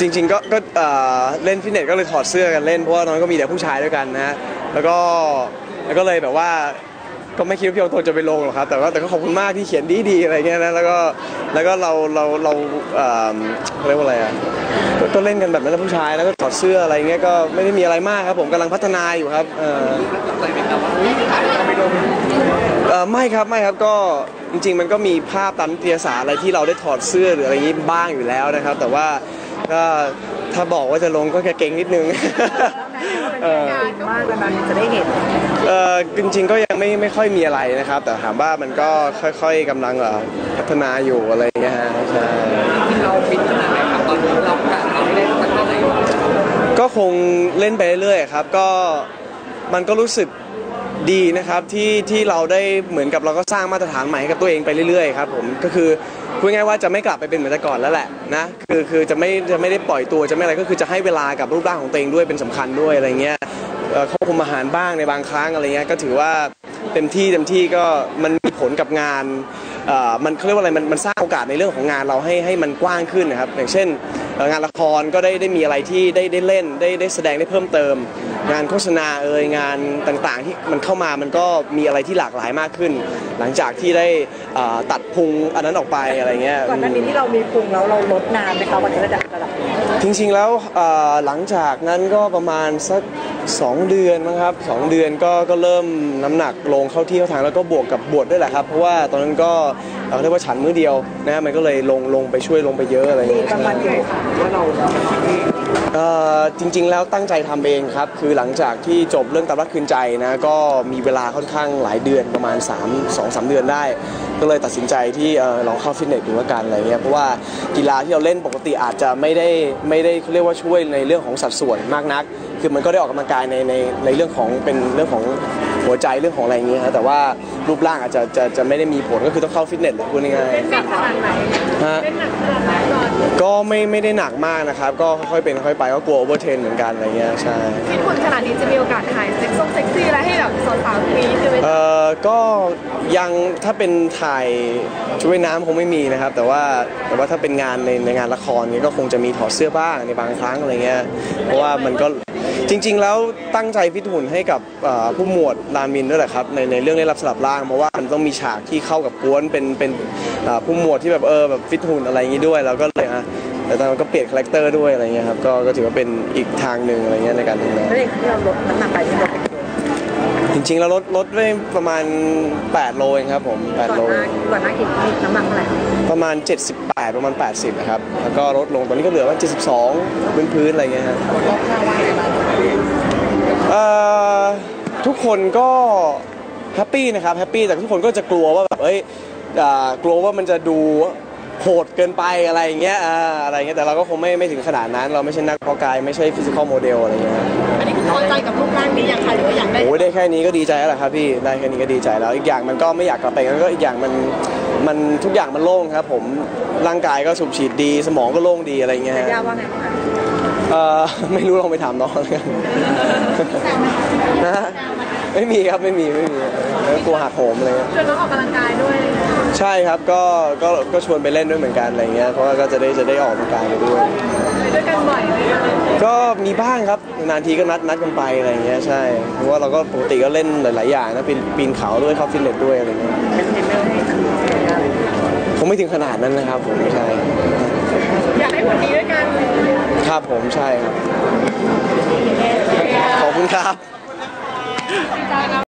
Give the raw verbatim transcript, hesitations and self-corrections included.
จริงๆก็ก็เล่นฟิตเนสก็เลยถอดเสื้อกันเล่นเพราะว่าน้องก็มีแต่ผู้ชายด้วยกันนะฮะแล้วก็แล้วก็เลยแบบว่าก็ไม่คิดว่าพี่องตนจะไปลงหรอกครับแต่ว่าแต่ก็ขอบคุณมากที่เขียนดีๆอะไรเงี้ยนะแล้วก็แล้วก็เราเราเราเรียกว่าอะไรอ่ะก็เล่นกันแบบนั้นผู้ชายแล้วก็ถอดเสื้ออะไรเงี้ยก็ไม่ได้มีอะไรมากครับผมกำลังพัฒนาอยู่ครับไม่ครับไม่ครับก็จริงๆมันก็มีภาพตามนิตยสารอะไรที่เราได้ถอดเสื้อหรืออะไรอย่างนี้บ้างอยู่แล้วนะครับแต่ว่าก็ถ้าบอกว่าจะลงก็แค่เก่งนิดนึงมากแล้วมันจะได้เห็นจริงๆก็ยังไม่ไม่ค่อยมีอะไรนะครับแต่ถามว่ามันก็ค่อยๆกำลังพัฒนาอยู่อะไรอย่างเงี้ยฮะใช่เราฟิตขนาดไหนครับตอนนี้เรากะเราเล่นตั้งเท่าไหร่ก็คงเล่นไปเรื่อยๆครับก็มันก็รู้สึกดีนะครับที่ที่เราได้เหมือนกับเราก็สร้างมาตรฐานใหม่ให้กับตัวเองไปเรื่อยๆครับผมก็คือพูดง่ายว่าจะไม่กลับไปเป็นเหมือนแต่ก่อนแล้วแหละนะคือคือจะไม่จะไม่ได้ปล่อยตัวจะไม่อะไรก็คือจะให้เวลากับรูปร่างของตัวเองด้วยเป็นสำคัญด้วยอะไรเงี้ยควบคุมอาหารบ้างในบางครั้งอะไรเงี้ยก็ถือว่าเต็มที่เต็มที่ก็มันมีผลกับงานมันเขาเรียกว่าอะไรมันมันสร้างโอกาสในเรื่องของงานเราให้ให้มันกว้างขึ้นนะครับอย่างเช่นงานละครก็ได้ได้มีอะไรที่ได้ได้เล่นได้ได้แสดงได้เพิ่มเติมงานโฆษณาเอ่ยงานต่างๆที่มันเข้ามามันก็มีอะไรที่หลากหลายมากขึ้นหลังจากที่ได้ตัดพุงอันนั้นออกไปอะไรเงี้ยก่อนหน้านี้ที่เรามีพุงแล้วเราลดนานไหมคะวันระดับระดับจริงๆแล้วหลังจากนั้นก็ประมาณสักสองเดือนนะครับสองเดือนก็ก็เริ่มน้ำหนักลงเข้าที่เข้าทางแล้วก็บวกกับบวชด้วยแหละครับเพราะว่าตอนนั้นก็เราเรียกว่าฉันมื้อเดียวนะมันก็เลยลงลงไปช่วยลงไปเยอะอะไรอย่างเงี้ยประมาณกี่ครั้งว่าเราจริงๆแล้วตั้งใจทำเองครับคือหลังจากที่จบเรื่องตามรักคืนใจนะก็มีเวลาค่อนข้างหลายเดือนประมาณสองสามเดือนได้ก็เลยตัดสินใจที่ลองเข้าฟิตเนสดูแล้วกันอะไรเงี้ยเพราะว่ากีฬาที่เราเล่นปกติอาจจะไม่ได้ไม่ได้เรียกว่าช่วยในเรื่องของสัดส่วนมากนักคือมันก็ได้ออกกำลังกายในในในเรื่องของเป็นเรื่องของหัวใจเรื่องของอะไรอย่างเงี้ยครับแต่ว่ารูปร่างอาจจะจะจะไม่ได้มีผลก็คือต้องเข้าฟิตเนสหรือพูดง่ายๆเล่นหนักขนาดไหนฮะเล่นหนักขนาดไหนก่อนก็ไม่ไม่ได้หนักมากนะครับก็ค่อยๆเป็นค่อยไปก็กลัวโอเวอร์เทรนเหมือนกันอะไรเงี้ยใช่ฟิตหุ่นขนาดนี้จะมีโอกาสถ่ายเซ็กซ์ทรงเซ็กซี่อะไรให้แบบสาวๆมีใช่ไหมเอ่อก็ยังถ้าเป็นถ่ายช่วยน้ำคงไม่มีนะครับแต่ว่าแต่ว่าถ้าเป็นงานในในงานละครเนี่ยก็คงจะมีถอดเสื้อบ้างในบางครั้งอะไรเงี้ยเพราะว่ามันก็จริงๆแล้วตั้งใจฟิตหุ่นให้กับผู้หมวดรามินด้วยแหละครับในในเรื่องได้รับสลับร่างเพราะว่ามันต้องมีฉากที่เข้ากับกวนเป็นเป็นผู้หมวดที่แบบเออแบบฟิตหุ่นอะไรอย่างนี้ด้วยเราก็เลยฮะแต่ตอนนั้นก็เปลี่ยนคาแรคเตอร์ด้วยอะไรเงี้ยครับก็ก็ถือว่าเป็นอีกทางหนึ่งอะไรเงี้ยในการทำงานที่เราลดน้ำหนักไปที่เราเป็นจริงๆเราลดลดไปประมาณแปดโลเองครับผมแปดโลก่อนหน้ากี่น้ำหนักเท่าไหร่ประมาณเจ็ดสิบแปดประมาณแปดสิบนะครับแล้วก็ลดลงตอนนี้ก็เหลือว่าเจ็ดสิบสองพื้นพื้นอะไรเงี้ยฮะทุกคนก็แฮปปี้นะครับแฮปปี้แต่ทุกคนก็จะกลัวว่าแบบเอ้ยกลัวว่ามันจะดูโหดเกินไปอะไรอย่างเงี้ยอะไรเงี้ยแต่เราก็คงไม่ไม่ถึงขนาดนั้นเราไม่ใช่นักเพาะกายไม่ใช่ฟิสิคอลโมเดลอะไรเงี้ยอันนี้คือพอใจกับรูปร่างนี้ยังคะหรือว่าอยากได้โอ้ได้แค่นี้ก็ดีใจแล้วครับพี่ได้แค่นี้ก็ดีใจแล้วอีกอย่างมันก็ไม่อยากกลับไปแล้วก็อีกอย่างมันมันทุกอย่างมันโล่งครับผมร่างกายก็สูบฉีดดีสมองก็โล่งดีอะไรเงี้ยยากว่าไงไม่รู้ลองไปถามน้องเลยนะไม่มีครับไม่มีไม่มีกลัวหักโหมอะไรเงี้ยชวนน้องออกกำลังกายด้วยใช่ครับก็ก็ก็ชวนไปเล่นด้วยเหมือนกันอะไรเงี้ยเพราะว่าก็จะได้จะได้ออกกำลังกายไปด้วยไปด้วยกันบ่อยไหมก็มีบ้างครับนานทีก็นัดนัดกันไปอะไรเงี้ยใช่เพราะว่าเราก็ปกติก็เล่นหลายๆอย่างนะปีนปีนเขาด้วยเข้าฟิตเนสด้วยอะไรเงี้ยผมไม่ถึงขนาดนั้นนะครับผมไม่ใช่อยากให้ผลดีด้วยกันครับผมใช่ครับขอบคุณครับ